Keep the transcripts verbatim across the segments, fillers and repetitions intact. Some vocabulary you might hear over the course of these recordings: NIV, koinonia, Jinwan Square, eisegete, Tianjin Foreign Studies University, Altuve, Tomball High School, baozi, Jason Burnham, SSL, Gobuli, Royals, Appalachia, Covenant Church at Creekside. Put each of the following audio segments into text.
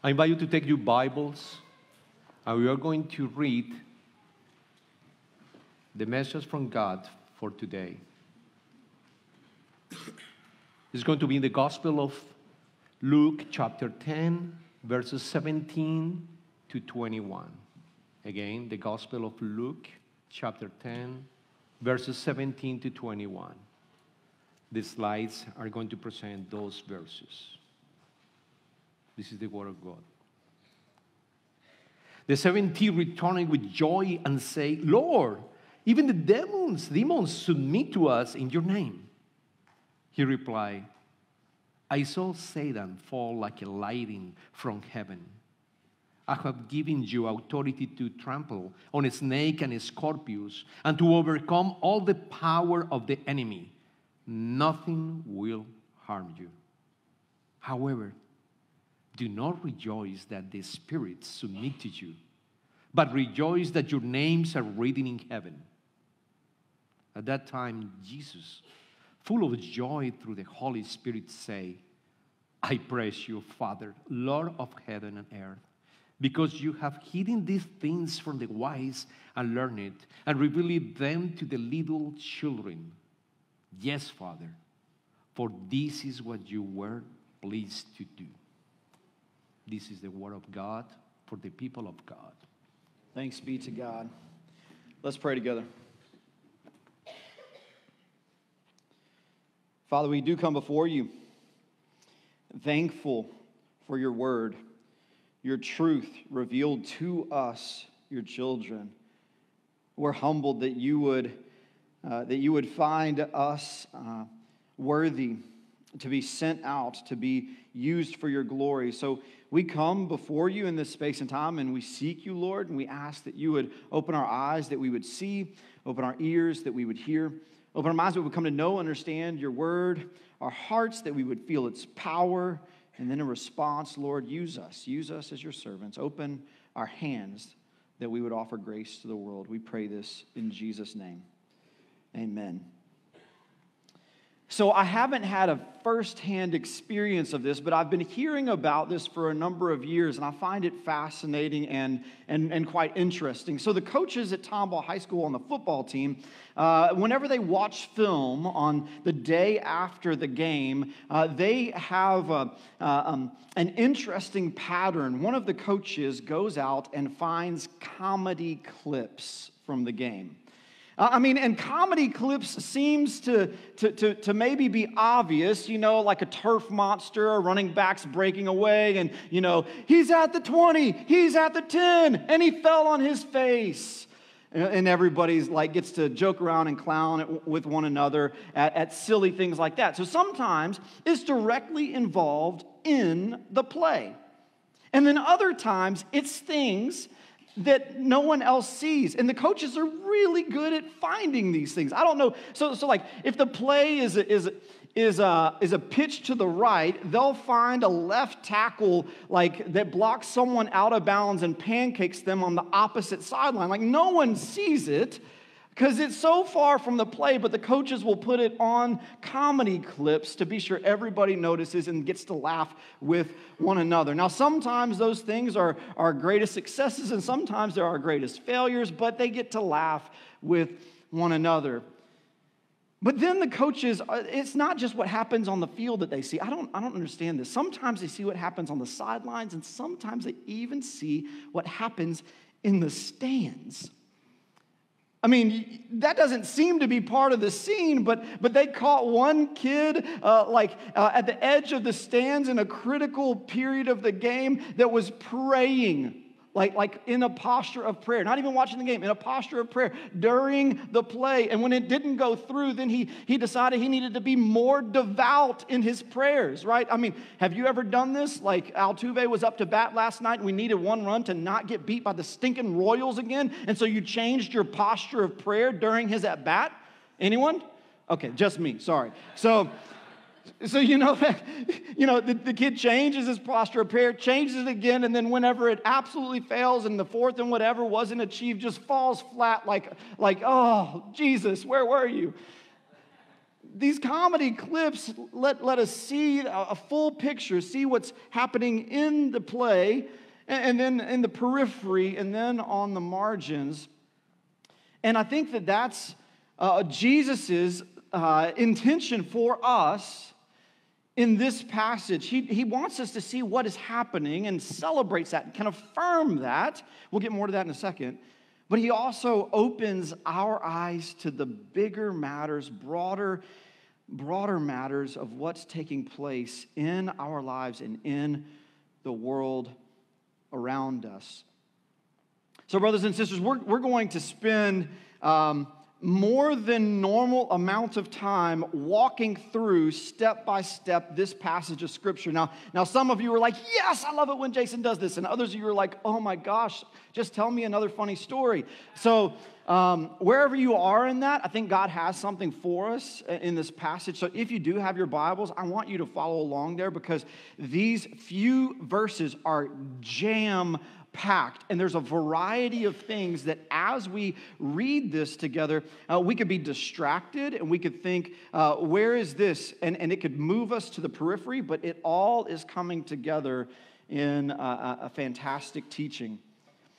I invite you to take your Bibles, and we are going to read the message from God for today. It's going to be in the Gospel of Luke, chapter ten, verses seventeen to twenty-one. Again, the Gospel of Luke, chapter ten, verses seventeen to twenty-one. The slides are going to present those verses. This is the Word of God. The seventy returning with joy and say, "Lord, even the demons, demons submit to us in your name." He replied, "I saw Satan fall like a lightning from heaven. I have given you authority to trample on a snake and a scorpion, and to overcome all the power of the enemy. Nothing will harm you. However, do not rejoice that the spirits submit to you, but rejoice that your names are written in heaven." At that time, Jesus, full of joy through the Holy Spirit, said, "I praise you, Father, Lord of heaven and earth, because you have hidden these things from the wise and learned and revealed them to the little children. Yes, Father, for this is what you were pleased to do." This is the word of God for the people of God. Thanks be to God. Let's pray together. Father, we do come before you, thankful for your word, your truth revealed to us, your children. We're humbled that you would Uh, that you would find us uh, worthy to be sent out, to be used for your glory. So we come before you in this space and time, and we seek you, Lord, and we ask that you would open our eyes, that we would see, open our ears, that we would hear, open our minds, that we would come to know, understand your word, our hearts, that we would feel its power, and then in response, Lord, use us. Use us as your servants. Open our hands, that we would offer grace to the world. We pray this in Jesus' name. Amen. So I haven't had a firsthand experience of this, but I've been hearing about this for a number of years, and I find it fascinating and, and, and quite interesting. So the coaches at Tomball High School on the football team, uh, whenever they watch film on the day after the game, uh, they have a, uh, um, an interesting pattern. One of the coaches goes out and finds comedy clips from the game. I mean, and comedy clips seems to, to, to, to maybe be obvious, you know, like a turf monster or running backs breaking away and, you know, he's at the twenty, he's at the ten, and he fell on his face. And everybody's like gets to joke around and clown with one another at, at silly things like that. So sometimes it's directly involved in the play. And then other times it's things that no one else sees. And the coaches are really good at finding these things. I don't know. So, so like, if the play is a, is a, is a, is a pitch to the right, they'll find a left tackle, like, that blocks someone out of bounds and pancakes them on the opposite sideline. Like, no one sees it because it's so far from the play, but the coaches will put it on comedy clips to be sure everybody notices and gets to laugh with one another. Now, sometimes those things are our greatest successes, and sometimes they're our greatest failures, but they get to laugh with one another. But then the coaches, it's not just what happens on the field that they see. I don't, I don't understand this. Sometimes they see what happens on the sidelines, and sometimes they even see what happens in the stands. I mean, that doesn't seem to be part of the scene, but, but they caught one kid uh, like uh, at the edge of the stands in a critical period of the game that was praying, like, like in a posture of prayer, not even watching the game, in a posture of prayer during the play. And when it didn't go through, then he, he decided he needed to be more devout in his prayers, right? I mean, have you ever done this? Like, Altuve was up to bat last night, and we needed one run to not get beat by the stinking Royals again, and so you changed your posture of prayer during his at-bat? Anyone? Okay, just me, sorry. So... So, you know, you know the, the kid changes his posture of prayer, changes it again, and then whenever it absolutely fails and the fourth and whatever wasn't achieved, just falls flat like, like, oh, Jesus, where were you? these comedy clips let, let us see a full picture, see what's happening in the play, and, and then in the periphery, and then on the margins. And I think that that's uh, Jesus's uh, intention for us in this passage. He, he wants us to see what is happening and celebrates that and can affirm that. We'll get more to that in a second. But he also opens our eyes to the bigger matters, broader, broader matters of what's taking place in our lives and in the world around us. So, brothers and sisters, we're, we're going to spend um, more than normal amount of time walking through step by step this passage of Scripture. Now, now some of you are like, yes, I love it when Jason does this. And others of you are like, oh my gosh, just tell me another funny story. So um, wherever you are in that, I think God has something for us in this passage. So if you do have your Bibles, I want you to follow along there because these few verses are jam-packed. Packed, and there's a variety of things that as we read this together, uh, we could be distracted and we could think, uh, where is this? And, and it could move us to the periphery, but it all is coming together in a, a fantastic teaching.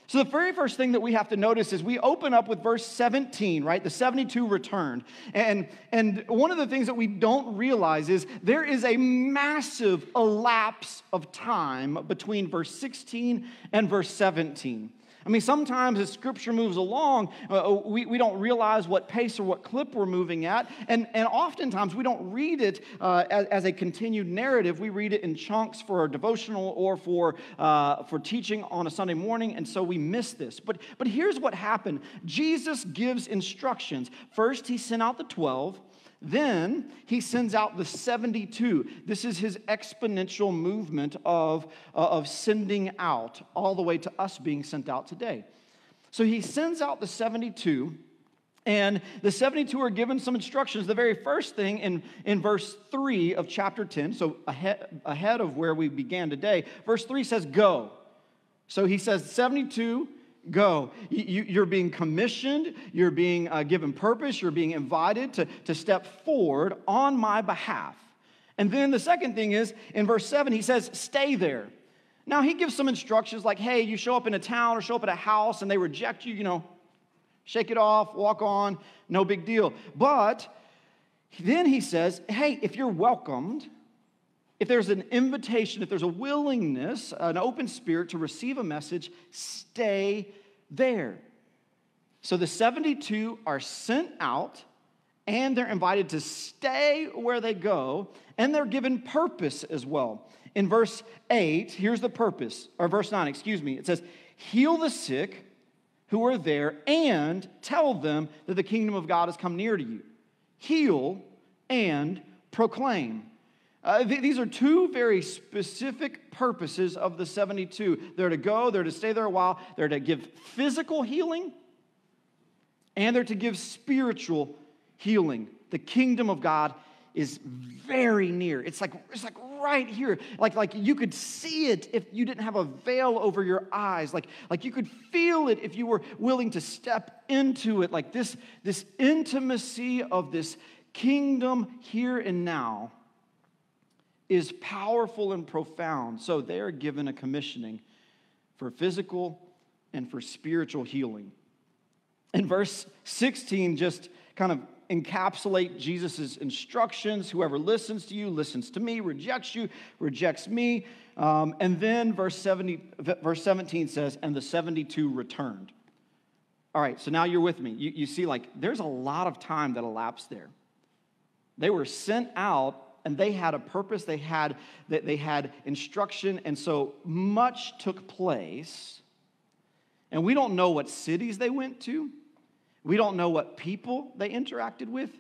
So the very first thing that we have to notice is we open up with verse seventeen, right? The seventy-two returned. And, and one of the things that we don't realize is there is a massive elapse of time between verse sixteen and verse seventeen. I mean, sometimes as Scripture moves along, uh, we, we don't realize what pace or what clip we're moving at, and, and oftentimes we don't read it uh, as, as a continued narrative. We read it in chunks for our devotional or for, uh, for teaching on a Sunday morning, and so we miss this. But, but here's what happened. Jesus gives instructions. First, he sent out the twelve. Then he sends out the seventy-two. This is his exponential movement of, uh, of sending out all the way to us being sent out today. So he sends out the seventy-two, and the seventy-two are given some instructions. The very first thing in, in verse three of chapter ten, so ahead, ahead of where we began today, verse three says, go. So he says seventy-two, go. You, you're being commissioned, you're being uh, given purpose, you're being invited to, to step forward on my behalf. And then the second thing is, in verse seven, he says, stay there. Now, he gives some instructions like, hey, you show up in a town or show up at a house and they reject you, you know, shake it off, walk on, no big deal. But then he says, hey, if you're welcomed, if there's an invitation, if there's a willingness, an open spirit to receive a message, stay there. So the seventy-two are sent out, and they're invited to stay where they go, and they're given purpose as well. In verse eight, here's the purpose, or verse nine, excuse me. It says, heal the sick who are there, and tell them that the kingdom of God has come near to you. Heal and proclaim. Uh, th- these are two very specific purposes of the seventy-two. They're to go, they're to stay there a while, they're to give physical healing, and they're to give spiritual healing. The kingdom of God is very near. It's like, it's like right here. Like, like you could see it if you didn't have a veil over your eyes. Like, like you could feel it if you were willing to step into it. Like this, this intimacy of this kingdom here and now is powerful and profound. So they are given a commissioning for physical and for spiritual healing. And verse sixteen just kind of encapsulate Jesus' instructions. Whoever listens to you, listens to me, rejects you, rejects me. Um, and then verse, seventy, verse seventeen says, and the seventy-two returned. All right, so now you're with me. You, you see, like, there's a lot of time that elapsed there. They were sent out, and they had a purpose, they had, they had instruction, and so much took place. And we don't know what cities they went to. We don't know what people they interacted with.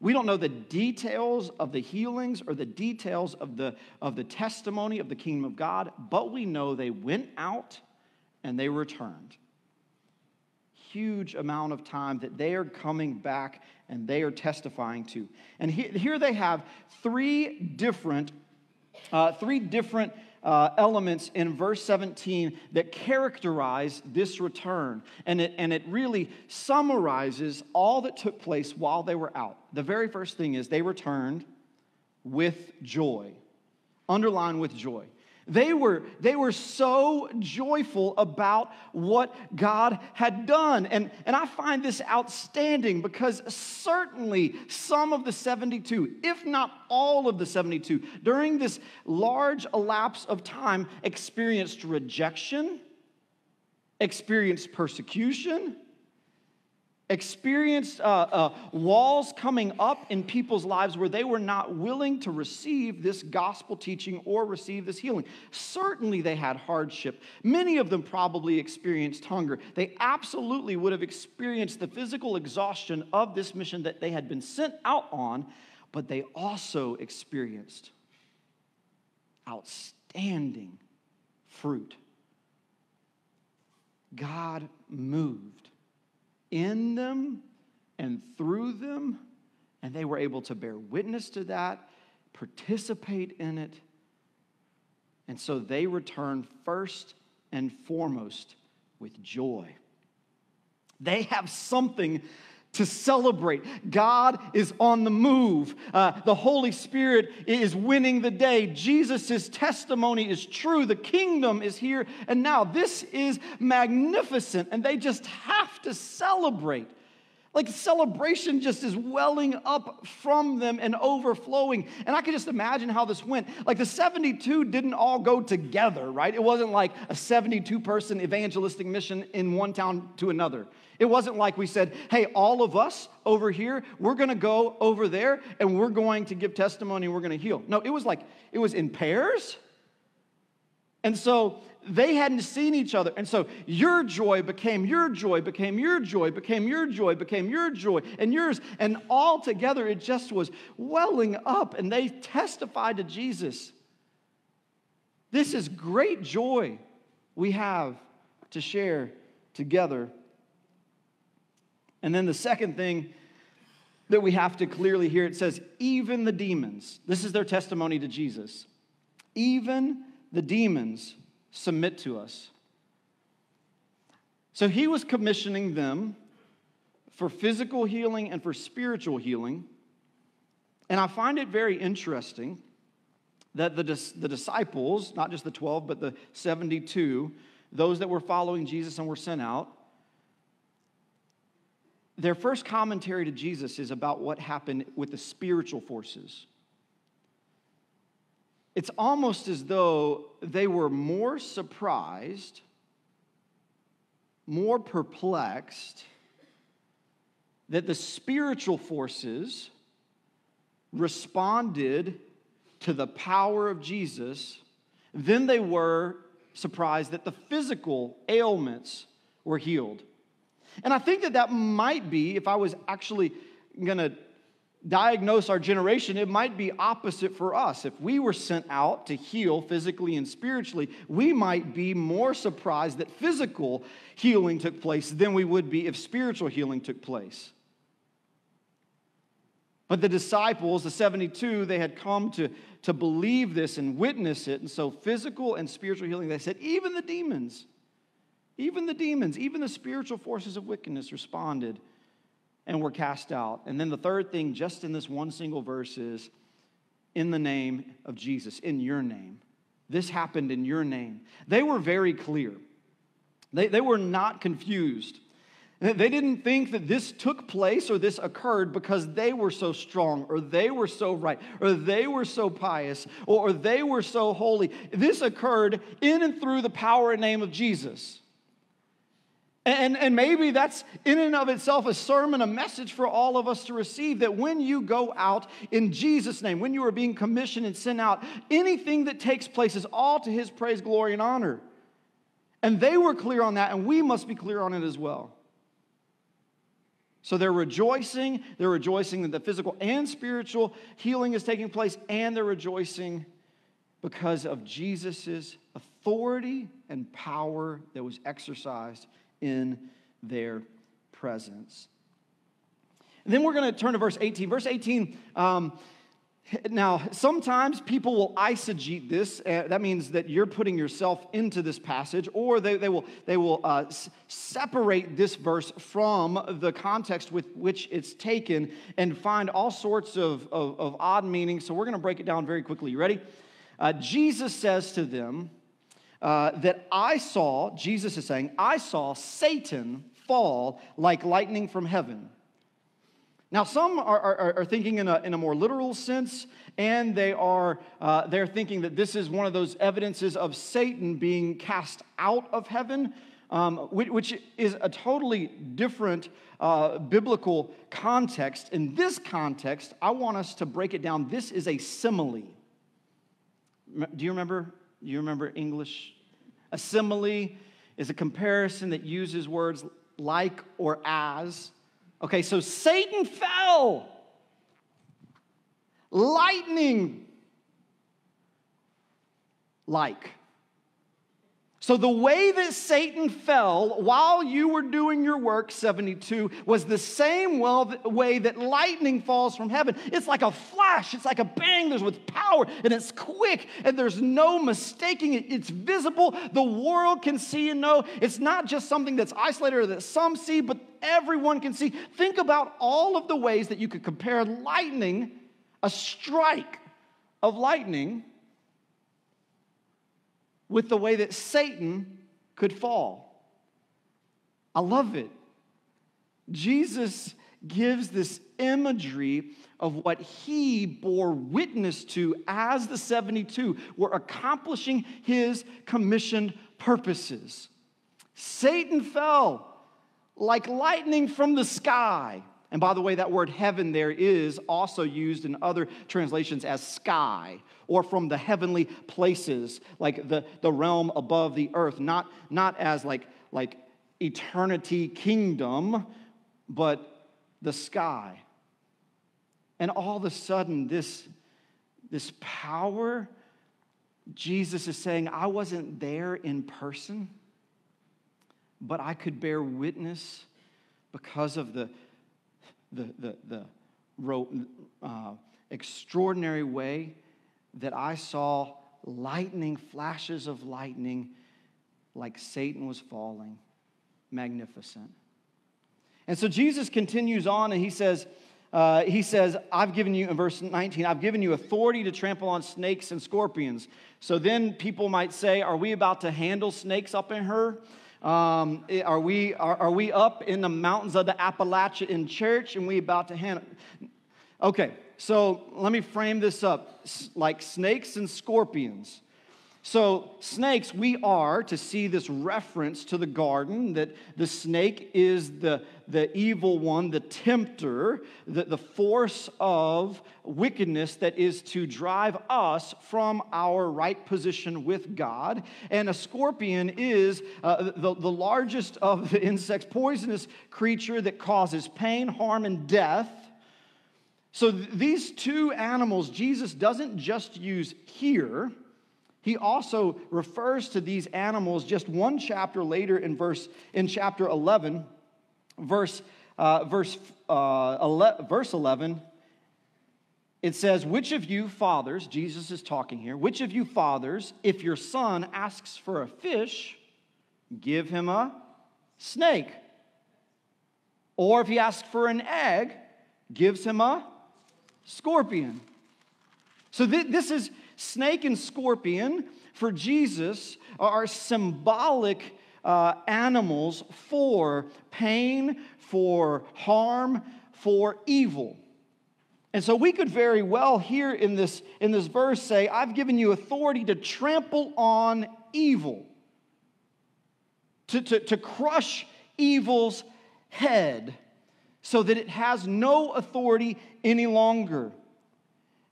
We don't know the details of the healings or the details of the, of the testimony of the kingdom of God, but we know they went out and they returned. Huge amount of time that they are coming back and they are testifying to. And he, here they have three different uh, three different uh, elements in verse seventeen that characterize this return. And it, and it really summarizes all that took place while they were out. The very first thing is they returned with joy. Underline with joy. They were, they were so joyful about what God had done. And, and I find this outstanding because certainly some of the seventy-two, if not all of the seventy-two, during this large elapse of time experienced rejection, experienced persecution, experienced uh, uh, walls coming up in people's lives where they were not willing to receive this gospel teaching or receive this healing. Certainly they had hardship. Many of them probably experienced hunger. They absolutely would have experienced the physical exhaustion of this mission that they had been sent out on, but they also experienced outstanding fruit. God moved in them and through them, and they were able to bear witness to that, participate in it. And so they returned first and foremost with joy. They have something to celebrate. God is on the move. Uh, the Holy Spirit is winning the day. Jesus' testimony is true. The kingdom is here and now. This is magnificent, and they just have to celebrate. Like, celebration just is welling up from them and overflowing. And I can just imagine how this went. Like, the seventy-two didn't all go together, right? It wasn't like a seventy-two person evangelistic mission in one town to another. It wasn't like we said, hey, all of us over here, we're going to go over there, and we're going to give testimony, and we're going to heal. No, it was like, it was in pairs. And so they hadn't seen each other. And so your joy became your joy, became your joy, became your joy, became your joy, and yours. And all together, it just was welling up. And they testified to Jesus. This is great joy we have to share together. And then the second thing that we have to clearly hear, it says, even the demons. This is their testimony to Jesus. Even the demons submit to us. So he was commissioning them for physical healing and for spiritual healing. And I find it very interesting that the, dis- the disciples, not just the twelve, but the seventy-two, those that were following Jesus and were sent out, their first commentary to Jesus is about what happened with the spiritual forces. It's almost as though they were more surprised, more perplexed, that the spiritual forces responded to the power of Jesus than they were surprised that the physical ailments were healed. And I think that that might be, if I was actually going to diagnose our generation, it might be opposite for us. If we were sent out to heal physically and spiritually, we might be more surprised that physical healing took place than we would be if spiritual healing took place. But the disciples, the seventy-two, they had come to, to believe this and witness it. And so physical and spiritual healing, they said, even the demons, even the demons, even the spiritual forces of wickedness responded and were cast out. And then the third thing, just in this one single verse, is in the name of Jesus, in your name. This happened in your name. They were very clear. They, they were not confused. They didn't think that this took place or this occurred because they were so strong or they were so right or they were so pious or, or they were so holy. This occurred in and through the power and name of Jesus. And, and maybe that's in and of itself a sermon, a message for all of us to receive, that when you go out in Jesus' name, when you are being commissioned and sent out, anything that takes place is all to his praise, glory, and honor. And they were clear on that, and we must be clear on it as well. So they're rejoicing. They're rejoicing that the physical and spiritual healing is taking place, and they're rejoicing because of Jesus' authority and power that was exercised in their presence. And then we're going to turn to verse eighteen. Verse eighteen, um, Now, sometimes people will eisegete this. Uh, that means that you're putting yourself into this passage, or they, they will, they will uh, s- separate this verse from the context with which it's taken and find all sorts of, of, of odd meanings. So we're going to break it down very quickly. You ready? Uh, Jesus says to them uh, that I saw, Jesus is saying, I saw Satan fall like lightning from heaven. Now, some are, are, are thinking in a, in a more literal sense, and they are uh, they're thinking that this is one of those evidences of Satan being cast out of heaven, um, which, which is a totally different uh, biblical context. In this context, I want us to break it down. This is a simile. Do you remember? Do you remember English? A simile is a comparison that uses words like or as. Okay, so Satan fell. Lightning. Like. So the way that Satan fell while you were doing your work, seventy-two, was the same way that lightning falls from heaven. It's like a flash. It's like a bang. There's with power, and it's quick, and there's no mistaking it. It's visible. The world can see and know. It's not just something that's isolated or that some see, but everyone can see. Think about all of the ways that you could compare lightning, a strike of lightning, with the way that Satan could fall. I love it. Jesus gives this imagery of what he bore witness to as the seventy-two were accomplishing his commissioned purposes. Satan fell like lightning from the sky. And by the way, that word heaven there is also used in other translations as sky, or from the heavenly places, like the, the realm above the earth, not, not as like, like eternity kingdom, but the sky. And all of a sudden, this, this power, Jesus is saying, I wasn't there in person, but I could bear witness because of the the the, the uh, extraordinary way that I saw lightning, flashes of lightning, like Satan was falling. Magnificent. And so Jesus continues on, and he says, uh, he says, I've given you, in verse nineteen, I've given you authority to trample on snakes and scorpions. So then people might say, are we about to handle snakes up in her? Um, are we are, are we up in the mountains of the Appalachia in church, and we about to hand? Okay, so let me frame this up S- like snakes and scorpions. So snakes, we are to see this reference to the garden, that the snake is the the evil one, the tempter, the, the force of wickedness that is to drive us from our right position with God. And a scorpion is uh, the, the largest of the insects, poisonous creature that causes pain, harm, and death. So th- these two animals, Jesus doesn't just use here. He also refers to these animals just one chapter later in verse in chapter eleven, verse uh, verse uh, ele- verse eleven. It says, "Which of you fathers," Jesus is talking here, "which of you fathers, if your son asks for a fish, give him a snake, or if he asks for an egg, gives him a scorpion." So th- this is. Snake and scorpion, for Jesus, are symbolic uh, animals for pain, for harm, for evil. And so we could very well here in this, in this verse say, I've given you authority to trample on evil, to, to, to crush evil's head so that it has no authority any longer.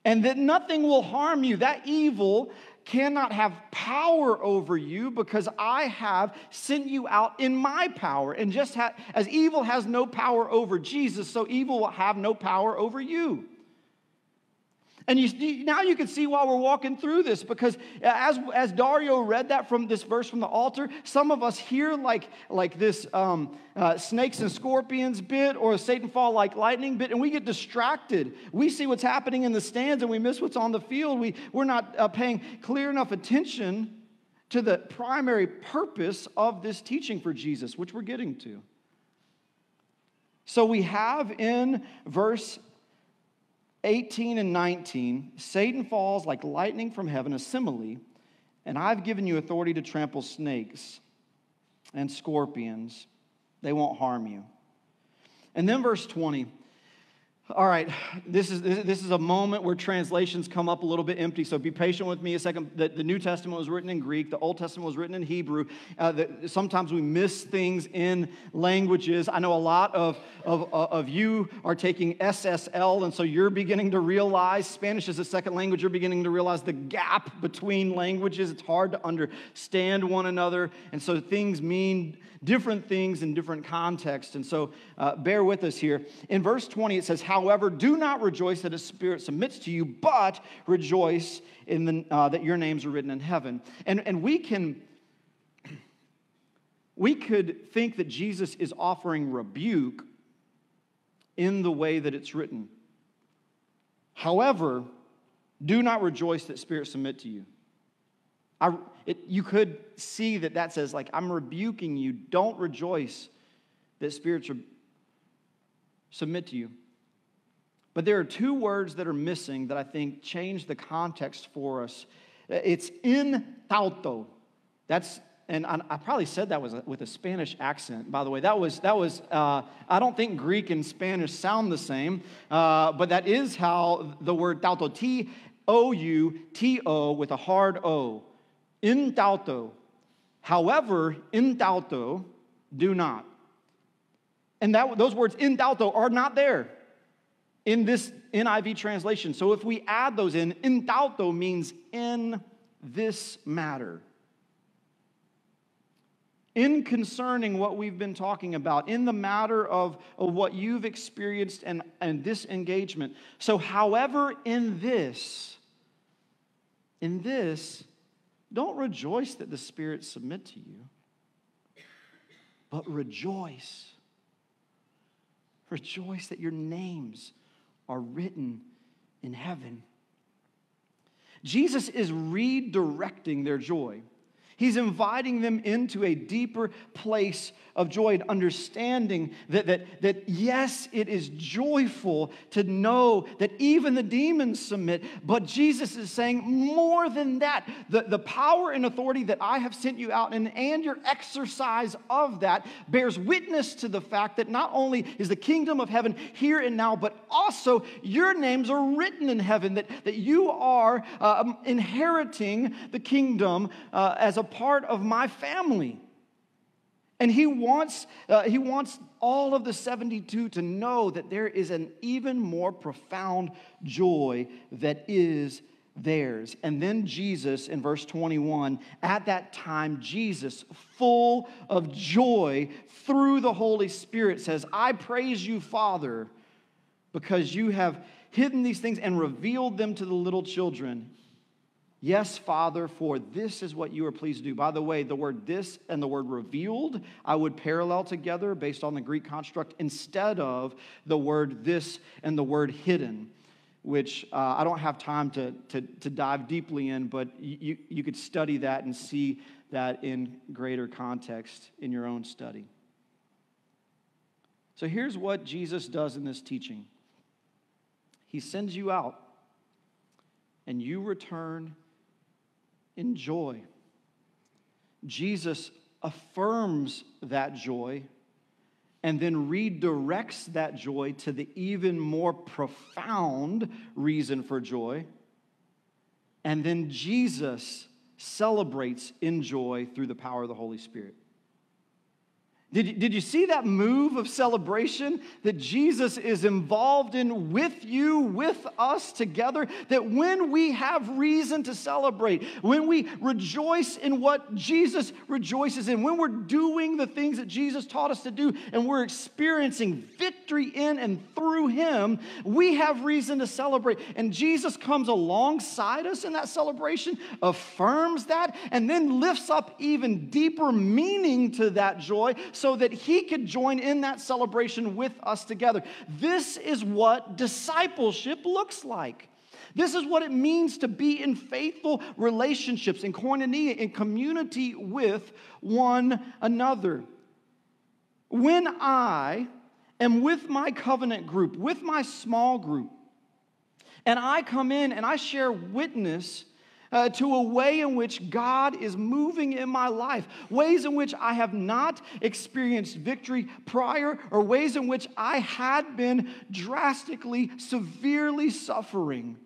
And that nothing will harm you. That evil cannot have power over you, because I have sent you out in my power. And just ha- as evil has no power over Jesus, so evil will have no power over you. And you, now you can see why we're walking through this, because as, as Dario read that from this verse from the altar, some of us hear like, like this um, uh, snakes and scorpions bit or Satan fall like lightning bit, and we get distracted. We see what's happening in the stands and we miss what's on the field. We, we're not uh, paying clear enough attention to the primary purpose of this teaching for Jesus, which we're getting to. So we have in verse eighteen and nineteen, Satan falls like lightning from heaven, a simile, and I've given you authority to trample snakes and scorpions. They won't harm you. And then verse twenty. All right, this is this is a moment where translations come up a little bit empty, so be patient with me a second. The, the New Testament was written in Greek. The Old Testament was written in Hebrew. Uh, the, sometimes we miss things in languages. I know a lot of, of, of you are taking S S L, and so you're beginning to realize Spanish is a second language. You're beginning to realize the gap between languages. It's hard to understand one another, and so things mean different things in different contexts, and so uh, bear with us here. In verse twenty, it says, "However, do not rejoice that a spirit submits to you, but rejoice in the, uh, that your names are written in heaven." And and we can, we could think that Jesus is offering rebuke in the way that it's written. However, do not rejoice that spirits submit to you. I, it, you could see that that says, like, I'm rebuking you. Don't rejoice that spirits re- submit to you. But there are two words that are missing that I think change the context for us. It's in tauto. That's, and I, I probably said that was a, with a Spanish accent, by the way. That was, that was uh, I don't think Greek and Spanish sound the same, uh, but that is how the word tauto, T O U T O with a hard O. In tauto. However, in tauto, do not. And that those words in tauto are not there in this N I V translation. So if we add those in, in tauto means in this matter. In concerning what we've been talking about, in the matter of, of what you've experienced and, and this engagement. So however, in this, in this, don't rejoice that the spirits submit to you, but rejoice. Rejoice that your names are written in heaven. Jesus is redirecting their joy. He's inviting them into a deeper place of joy and understanding that, that, that yes, it is joyful to know that even the demons submit, but Jesus is saying more than that. The, the power and authority that I have sent you out in and your exercise of that bears witness to the fact that not only is the kingdom of heaven here and now, but also your names are written in heaven, that, that you are uh, inheriting the kingdom uh, as a part of my family. And he wants, uh, he wants all of the seventy-two to know that there is an even more profound joy that is theirs. And then Jesus, in verse twenty-one, at that time, Jesus, full of joy through the Holy Spirit, says, "I praise you, Father, because you have hidden these things and revealed them to the little children. Yes, Father, for this is what you are pleased to do." By the way, the word this and the word revealed, I would parallel together based on the Greek construct instead of the word this and the word hidden, which uh, I don't have time to, to, to dive deeply in, but you, you could study that and see that in greater context in your own study. So here's what Jesus does in this teaching. He sends you out, and you return in joy. Jesus affirms that joy and then redirects that joy to the even more profound reason for joy. And then Jesus celebrates in joy through the power of the Holy Spirit. Did, did you see that move of celebration that Jesus is involved in with you, with us together? That when we have reason to celebrate, when we rejoice in what Jesus rejoices in, when we're doing the things that Jesus taught us to do and we're experiencing victory in and through him, we have reason to celebrate. And Jesus comes alongside us in that celebration, affirms that, and then lifts up even deeper meaning to that joy, so that he could join in that celebration with us together. This is what discipleship looks like. This is what it means to be in faithful relationships, in koinonia, in community with one another. When I am with my covenant group, with my small group, and I come in and I share witness Uh, to a way in which God is moving in my life, ways in which I have not experienced victory prior, or ways in which I had been drastically, severely suffering.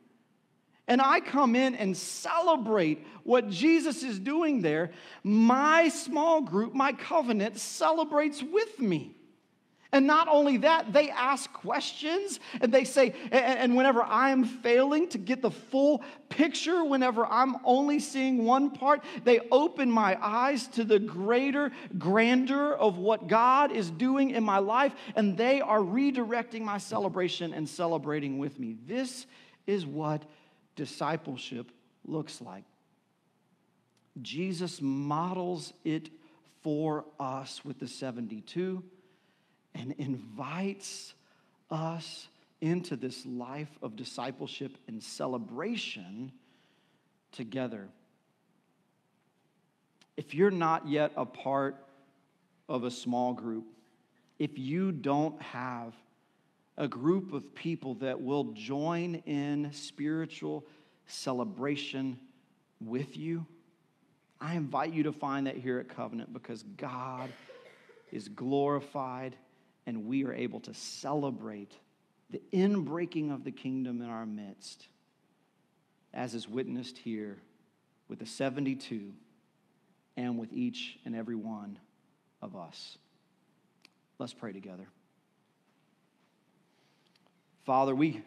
And I come in and celebrate what Jesus is doing there. My small group, my covenant, celebrates with me. And not only that, they ask questions, and they say, and whenever I'm failing to get the full picture, whenever I'm only seeing one part, they open my eyes to the greater grandeur of what God is doing in my life, and they are redirecting my celebration and celebrating with me. This is what discipleship looks like. Jesus models it for us with the seventy-two. And invites us into this life of discipleship and celebration together. If you're not yet a part of a small group, if you don't have a group of people that will join in spiritual celebration with you, I invite you to find that here at Covenant, because God is glorified and we are able to celebrate the inbreaking of the kingdom in our midst, as is witnessed here with the seventy-two and with each and every one of us. Let's pray together. Father, we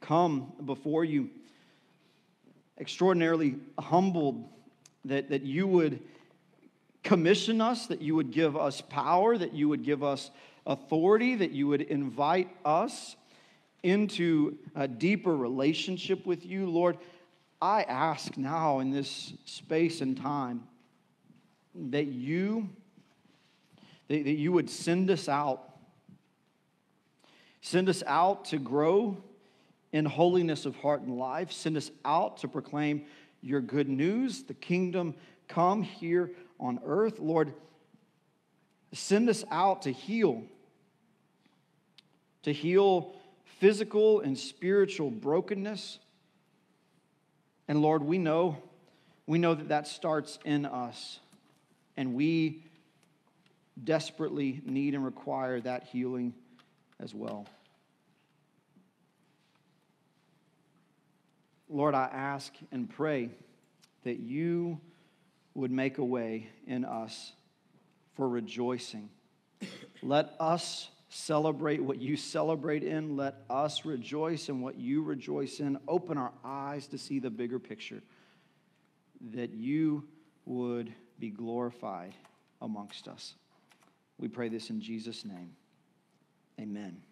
come before you extraordinarily humbled that, that you would commission us, that you would give us power, that you would give us authority, that you would invite us into a deeper relationship with you. Lord, I ask now in this space and time that you, that, that you would send us out. Send us out to grow in holiness of heart and life. Send us out to proclaim your good news, the kingdom come here on earth. Lord, send us out to heal, to heal physical and spiritual brokenness. And Lord, we know, we know that that starts in us, and we desperately need and require that healing as well. Lord, I ask and pray that you would make a way in us for rejoicing. Let us celebrate what you celebrate in. Let us rejoice in what you rejoice in. Open our eyes to see the bigger picture, that you would be glorified amongst us. We pray this in Jesus' name. Amen.